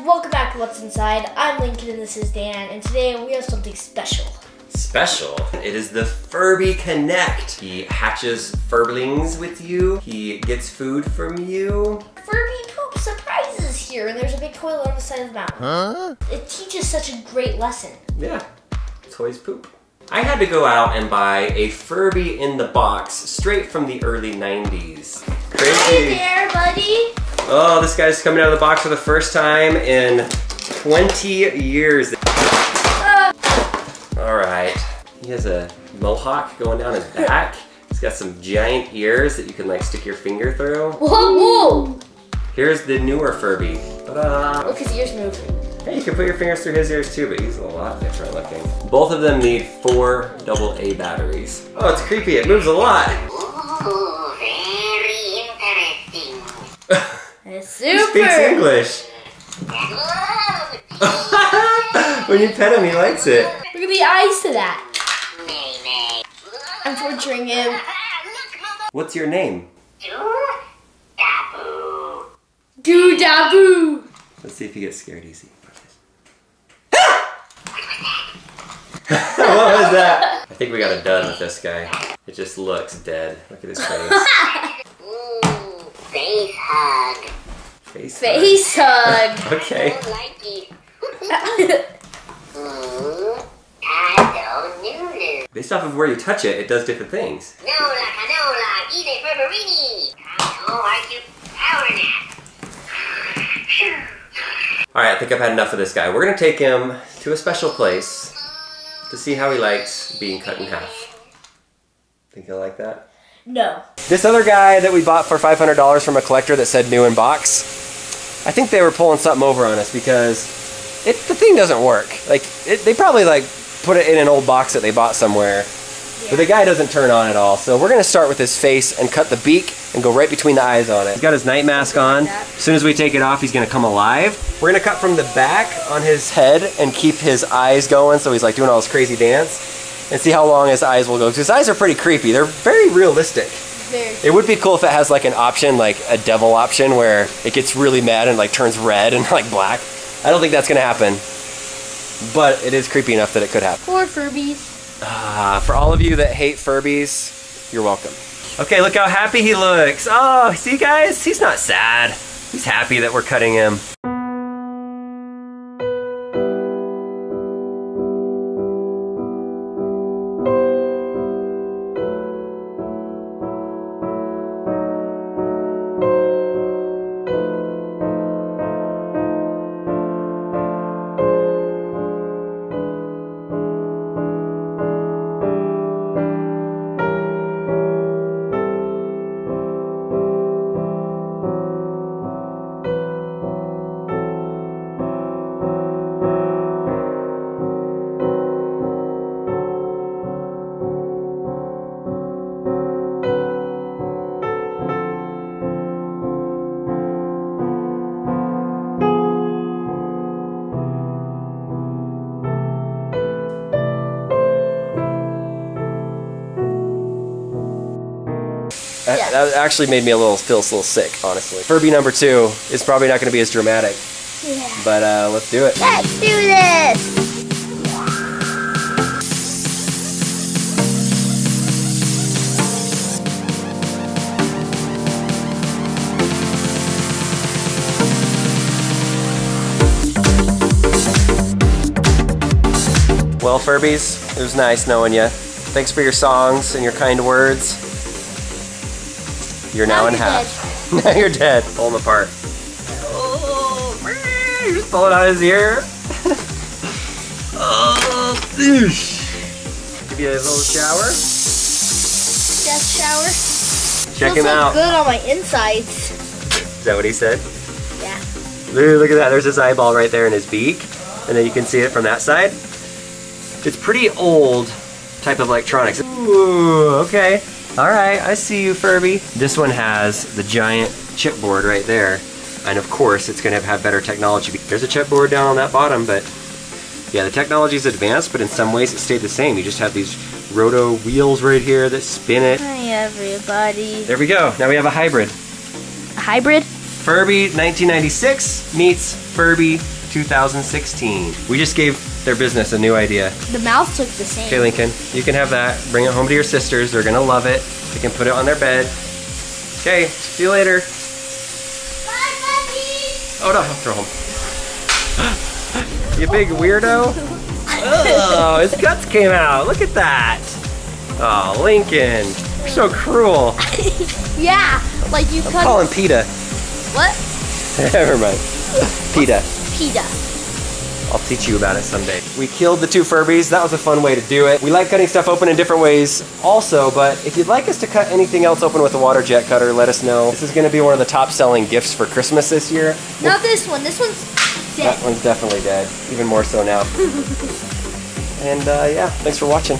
Welcome back to What's Inside. I'm Lincoln and this is Dan, and today we have something special. Special? It is the Furby Connect. He hatches Furblings with you. He gets food from you. Furby poop surprises here, and there's a big toilet on the side of the mountain. Huh? It teaches such a great lesson. Yeah, toys poop. I had to go out and buy a Furby in the box straight from the early 90s. Crazy. Hi there, buddy. Oh, this guy's coming out of the box for the first time in 20 years. All right, he has a mohawk going down his back. He's got some giant ears that you can like stick your finger through. Whoa, whoa. Here's the newer Furby. Ta-da. Look, his ears move. Hey, you can put your fingers through his ears too, but he's a lot different looking. Both of them need 4 AA batteries. Oh, it's creepy, it moves a lot. Super. He speaks English. When you pet him, he likes it. Look at the eyes to that. I'm torturing him. What's your name? Doodabu. Doodabu. Let's see if he gets scared easy. What was that? I think we got a dud with this guy. It just looks dead. Look at his face. Ooh, face hug. Face hug. Okay. I don't like it. Based off of where you touch it, it does different things. No, la canola, eat a pepperini. I don't like you. All right, I think I've had enough of this guy. We're gonna take him to a special place to see how he likes being cut in half. Think he'll like that? No. This other guy that we bought for $500 from a collector that said new in box, I think they were pulling something over on us because the thing doesn't work. Like, they probably like put it in an old box that they bought somewhere, yeah. But the guy doesn't turn on at all. So we're gonna start with his face and cut the beak and go right between the eyes on it. He's got his night mask on. As soon as we take it off, he's gonna come alive. We're gonna cut from the back on his head and keep his eyes going so he's like doing all this crazy dance. And see how long his eyes will go. Because his eyes are pretty creepy. They're very realistic. Very. It would be cool if it has like an option, like a devil option, where it gets really mad and like turns red and like black. I don't think that's gonna happen. But it is creepy enough that it could happen. Poor Furbies. For all of you that hate Furbies, you're welcome. Okay, look how happy he looks. Oh, see guys? He's not sad. He's happy that we're cutting him. Yeah. That actually made me feel a little sick, honestly. Furby number 2 is probably not going to be as dramatic. Yeah. But let's do it. Let's do this! Well, Furbies, it was nice knowing you. Thanks for your songs and your kind words. You're now in half. Now you're dead. Pull him apart. Oh, you're just pulling out his ear. Oh, oosh. Give you a little shower. Death shower. Check him out. Feels so good on my insides. Is that what he said? Yeah. Look at that. There's his eyeball right there in his beak. And then you can see it from that side. It's pretty old type of electronics. Ooh, okay. All right, I see you, Furby. This one has the giant chipboard right there. And of course, it's gonna have better technology. There's a chipboard down on that bottom, but yeah, the technology's advanced, but in some ways it stayed the same. You just have these roto wheels right here that spin it. Hi, everybody. There we go, now we have a hybrid. A hybrid? Furby 1996 meets Furby 2016. We just gave their business a new idea. The mouths look the same. Okay, Lincoln, you can have that. Bring it home to your sisters. They're gonna love it. They can put it on their bed. Okay, see you later. Bye, puppies. Oh no, I'll throw him. You big weirdo. Oh, his guts came out. Look at that. Oh, Lincoln, you're so cruel. Yeah, like you. I'm calling PETA. What? Never mind. PETA. PETA. I'll teach you about it someday. We killed the two Furbies. That was a fun way to do it. We like cutting stuff open in different ways also, but if you'd like us to cut anything else open with a water jet cutter, let us know. This is gonna be one of the top selling gifts for Christmas this year. Not this one. This one's dead. That one's definitely dead. Even more so now. And yeah, thanks for watching.